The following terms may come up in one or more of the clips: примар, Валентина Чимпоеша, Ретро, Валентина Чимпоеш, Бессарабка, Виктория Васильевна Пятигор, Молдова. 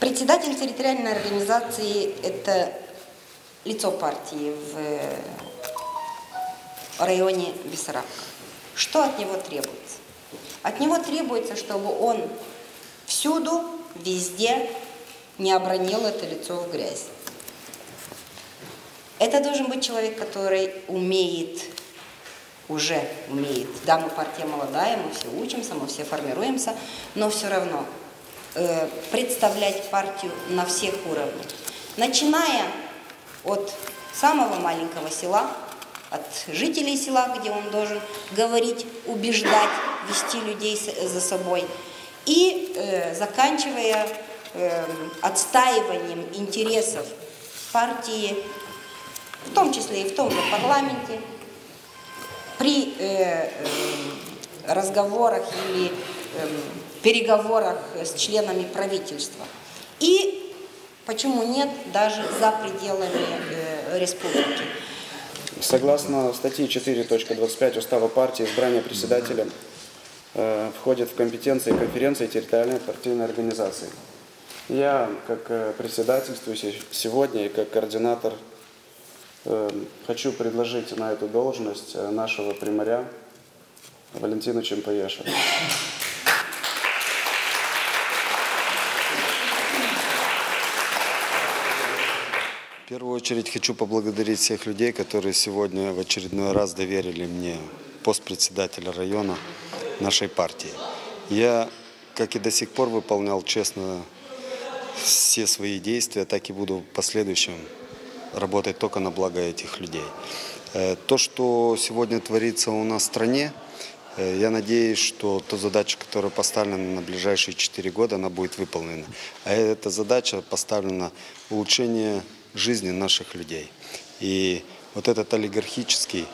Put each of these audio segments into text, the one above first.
Председатель территориальной организации – это лицо партии в районе Бессарабка. Что от него требуется? От него требуется, чтобы он всюду, везде не обронил это лицо в грязь. Это должен быть человек, который уже умеет. Да, мы партия молодая, мы все учимся, мы все формируемся, но все равно представлять партию на всех уровнях. Начиная от самого маленького села, от жителей села, где он должен говорить, убеждать, вести людей за собой, и заканчивая отстаиванием интересов партии, в том числе и в том же парламенте, при разговорах или переговорах с членами правительства. И, почему нет, даже за пределами республики. Согласно статье 4.25 Устава партии, избрание председателя входит в компетенции конференции территориальной партийной организации. Я, как председательствую сегодня и как координатор, хочу предложить на эту должность нашего примаря Валентину Чимпоешу. В первую очередь хочу поблагодарить всех людей, которые сегодня в очередной раз доверили мне пост председателя района нашей партии. Я, как и до сих пор, выполнял честно все свои действия, так и буду в последующем работать только на благо этих людей. То, что сегодня творится у нас в стране, я надеюсь, что та задача, которая поставлена на ближайшие 4 года, она будет выполнена. А эта задача поставлена улучшение жизни наших людей. И вот этот олигархический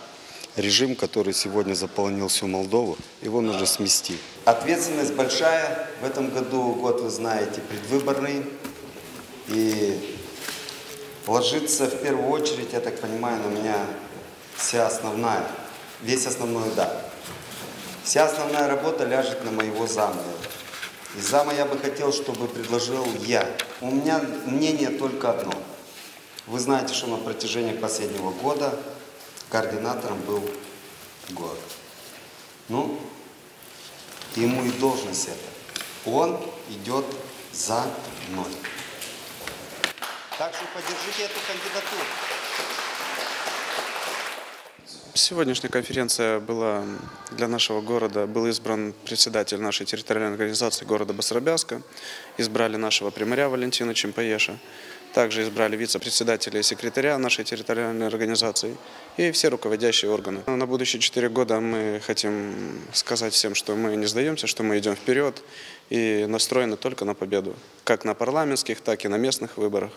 режим, который сегодня заполнил всю Молдову, его нужно смести. Ответственность большая. В этом году год, вы знаете, предвыборный. И ложится в первую очередь, я так понимаю, на меня вся основная работа ляжет на моего зама. И зама я бы хотел, чтобы предложил я. У меня мнение только одно. Вы знаете, что на протяжении последнего года координатором был город. Ну, ему и должность это. Он идет за мной. Так что поддержите эту кандидатуру. Сегодняшняя конференция была для нашего города. Был избран председатель нашей территориальной организации города Бессарабка. Избрали нашего примаря Валентина Чимпоеша. Также избрали вице-председателя и секретаря нашей территориальной организации и все руководящие органы. На будущие 4 года мы хотим сказать всем, что мы не сдаемся, что мы идем вперед и настроены только на победу. Как на парламентских, так и на местных выборах.